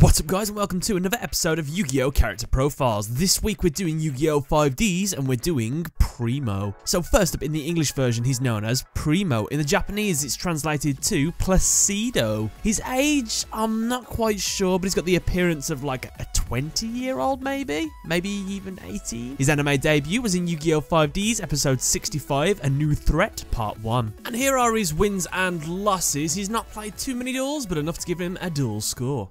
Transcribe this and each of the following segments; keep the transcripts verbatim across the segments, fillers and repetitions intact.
What's up, guys, and welcome to another episode of Yu-Gi-Oh! Character Profiles. This week we're doing Yu-Gi-Oh! five Ds and we're doing Primo. So first up, in the English version he's known as Primo. In the Japanese it's translated to Placido. His age, I'm not quite sure, but he's got the appearance of like a twenty year old maybe? Maybe even eighteen? His anime debut was in Yu-Gi-Oh! five Ds episode sixty-five, A New Threat part one. And here are his wins and losses. He's not played too many duels, but enough to give him a duel score.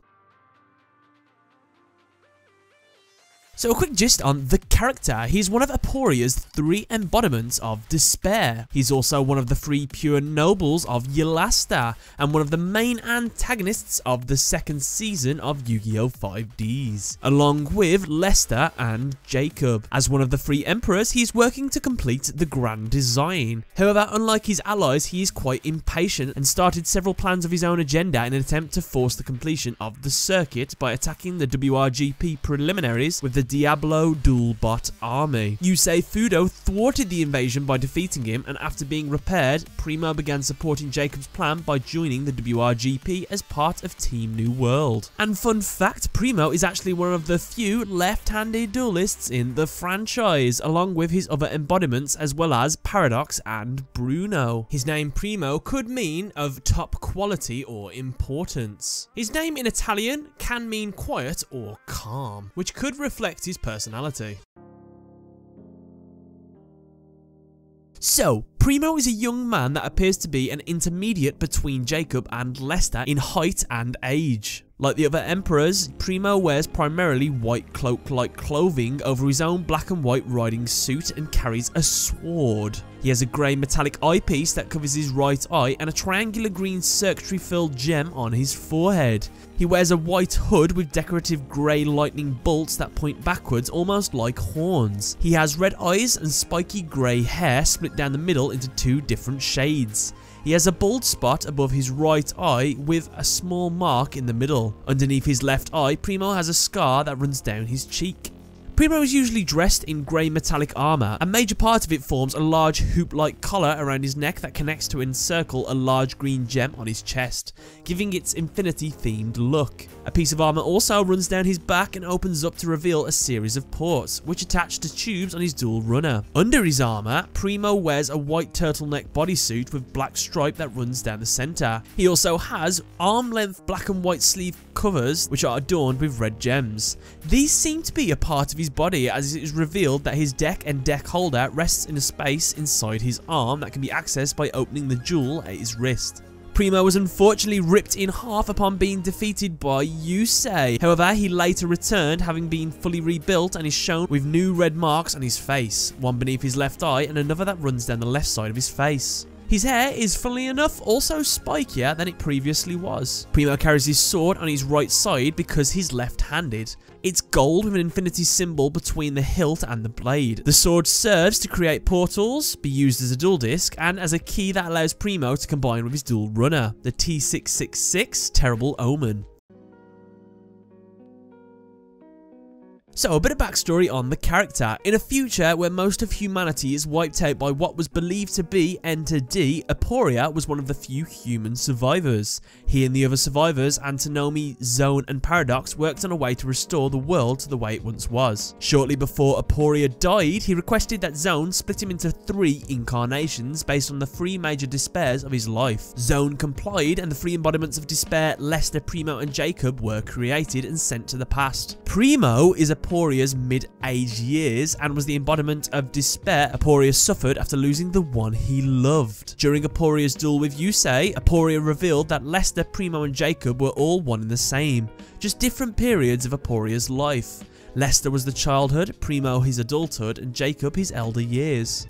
So a quick gist on the character. He's one of Aporia's three embodiments of despair. He's also one of the three pure nobles of Yelasta, and one of the main antagonists of the second season of Yu-Gi-Oh! five Ds, along with Lester and Jacob. As one of the three emperors, he's working to complete the Grand Design. However, unlike his allies, he is quite impatient and started several plans of his own agenda in an attempt to force the completion of the circuit by attacking the W R G P preliminaries with the Diablo Duel Bot Army. Yusei Fudo thwarted the invasion by defeating him, and after being repaired, Primo began supporting Jacob's plan by joining the W R G P as part of Team New World. And fun fact, Primo is actually one of the few left-handed duelists in the franchise, along with his other embodiments as well as Paradox and Bruno. His name Primo could mean of top quality or importance. His name in Italian can mean quiet or calm, which could reflect his personality. So, Primo is a young man that appears to be an intermediate between Jacob and Lester in height and age. Like the other emperors, Primo wears primarily white cloak-like clothing over his own black and white riding suit and carries a sword. He has a grey metallic eyepiece that covers his right eye and a triangular green circuitry-filled gem on his forehead. He wears a white hood with decorative grey lightning bolts that point backwards almost like horns. He has red eyes and spiky grey hair split down the middle into two different shades. He has a bald spot above his right eye with a small mark in the middle. Underneath his left eye, Primo has a scar that runs down his cheek. Primo is usually dressed in grey metallic armour. A major part of it forms a large hoop-like collar around his neck that connects to encircle a large green gem on his chest, giving its infinity-themed look. A piece of armour also runs down his back and opens up to reveal a series of ports, which attach to tubes on his dual runner. Under his armour, Primo wears a white turtleneck bodysuit with black stripe that runs down the centre. He also has arm-length black and white sleeve covers, which are adorned with red gems. These seem to be a part of his body, as it is revealed that his deck and deck holder rests in a space inside his arm that can be accessed by opening the jewel at his wrist. Primo was unfortunately ripped in half upon being defeated by Yusei. However, he later returned, having been fully rebuilt, and is shown with new red marks on his face, one beneath his left eye and another that runs down the left side of his face. His hair is, funnily enough, also spikier than it previously was. Primo carries his sword on his right side because he's left-handed. It's gold with an infinity symbol between the hilt and the blade. The sword serves to create portals, be used as a dual disc, and as a key that allows Primo to combine with his dual runner, the T six six six Terrible Omen. So, a bit of backstory on the character. In a future where most of humanity is wiped out by what was believed to be Ener-D, Aporia was one of the few human survivors. He and the other survivors, Antinomy, Zone and Paradox, worked on a way to restore the world to the way it once was. Shortly before Aporia died, he requested that Zone split him into three incarnations based on the three major despairs of his life. Zone complied, and the three embodiments of despair, Lester, Primo and Jacob, were created and sent to the past. Primo is a Aporia's mid-aged years and was the embodiment of despair Aporia suffered after losing the one he loved. During Aporia's duel with Yusei, Aporia revealed that Lester, Primo and Jacob were all one and the same, just different periods of Aporia's life. Lester was the childhood, Primo his adulthood and Jacob his elder years.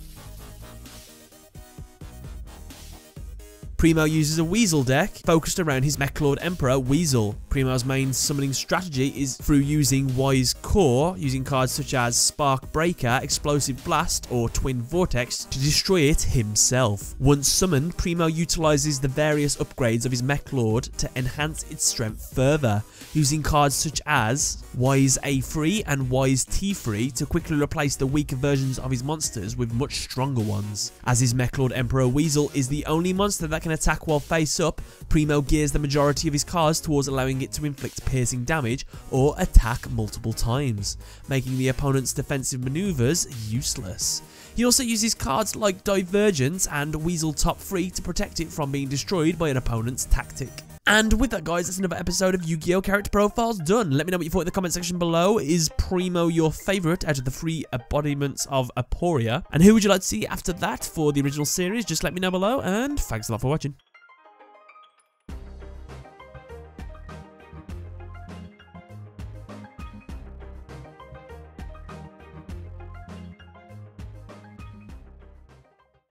Primo uses a Weasel deck focused around his Mechlord Emperor Weasel. Primo's main summoning strategy is through using Wise Core, using cards such as Spark Breaker, Explosive Blast or Twin Vortex to destroy it himself. Once summoned, Primo utilises the various upgrades of his Mechlord to enhance its strength further, using cards such as Wise A three and Wise T three to quickly replace the weaker versions of his monsters with much stronger ones. As his Mechlord Emperor Weasel is the only monster that can second attack while face up, Primo gears the majority of his cards towards allowing it to inflict piercing damage or attack multiple times, making the opponent's defensive maneuvers useless. He also uses cards like Divergence and Weasel Top three to protect it from being destroyed by an opponent's tactic. And with that, guys, that's another episode of Yu-Gi-Oh! Character Profiles done. Let me know what you thought in the comment section below. Is Primo your favourite out of the three embodiments of Aporia? And who would you like to see after that for the original series? Just let me know below, and thanks a lot for watching.